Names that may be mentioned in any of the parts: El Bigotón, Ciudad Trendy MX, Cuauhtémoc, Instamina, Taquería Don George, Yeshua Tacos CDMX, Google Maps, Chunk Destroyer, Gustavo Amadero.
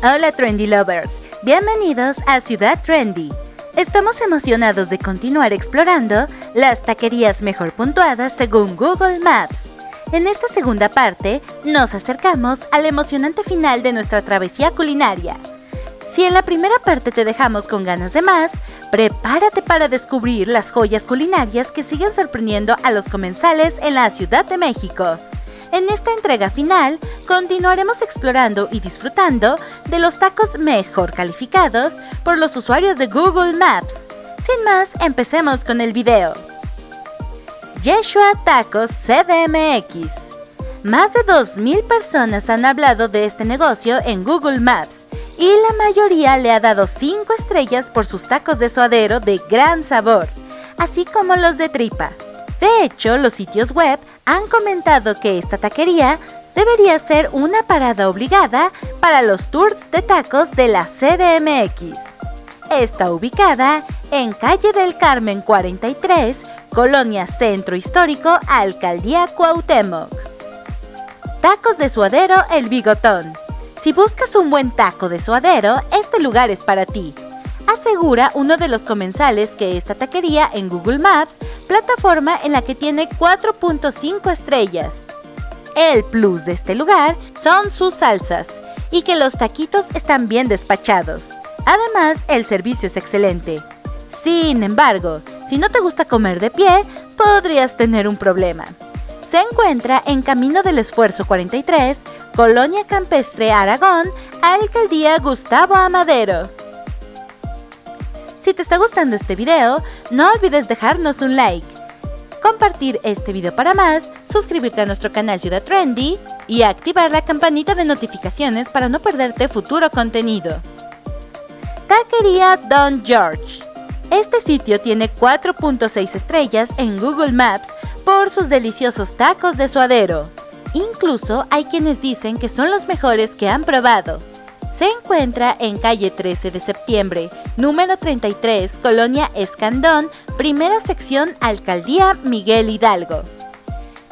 Hola Trendy Lovers, bienvenidos a Ciudad Trendy. Estamos emocionados de continuar explorando las taquerías mejor puntuadas según Google Maps. En esta segunda parte, nos acercamos al emocionante final de nuestra travesía culinaria. Si en la primera parte te dejamos con ganas de más, prepárate para descubrir las joyas culinarias que siguen sorprendiendo a los comensales en la Ciudad de México. En esta entrega final, continuaremos explorando y disfrutando de los tacos mejor calificados por los usuarios de Google Maps. Sin más, empecemos con el video. Yeshua Tacos CDMX. Más de 2000 personas han hablado de este negocio en Google Maps y la mayoría le ha dado 5 estrellas por sus tacos de suadero de gran sabor, así como los de tripa. De hecho, los sitios web han comentado que esta taquería debería ser una parada obligada para los tours de tacos de la CDMX. Está ubicada en calle del Carmen 43, Colonia Centro Histórico, Alcaldía Cuauhtémoc. Tacos de suadero El Bigotón. Si buscas un buen taco de suadero, este lugar es para ti, asegura uno de los comensales que esta taquería en Google Maps, plataforma en la que tiene 4.5 estrellas. El plus de este lugar son sus salsas y que los taquitos están bien despachados. Además, el servicio es excelente. Sin embargo, si no te gusta comer de pie, podrías tener un problema. Se encuentra en Camino del Esfuerzo 43, Colonia Campestre Aragón, Alcaldía Gustavo Amadero. Si te está gustando este video, no olvides dejarnos un like, compartir este video para más, suscribirte a nuestro canal Ciudad Trendy y activar la campanita de notificaciones para no perderte futuro contenido. Taquería Don George. Este sitio tiene 4.6 estrellas en Google Maps por sus deliciosos tacos de suadero. Incluso hay quienes dicen que son los mejores que han probado. Se encuentra en calle 13 de septiembre, número 33, Colonia Escandón, primera sección, Alcaldía Miguel Hidalgo.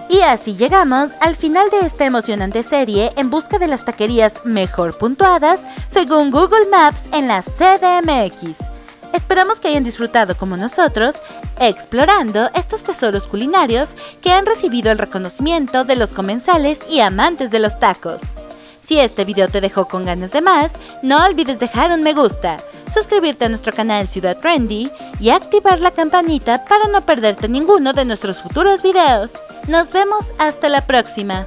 Y así llegamos al final de esta emocionante serie en busca de las taquerías mejor puntuadas según Google Maps en la CDMX. Esperamos que hayan disfrutado como nosotros explorando estos tesoros culinarios que han recibido el reconocimiento de los comensales y amantes de los tacos. Si este video te dejó con ganas de más, no olvides dejar un me gusta, suscribirte a nuestro canal Ciudad Trendy y activar la campanita para no perderte ninguno de nuestros futuros videos. Nos vemos hasta la próxima.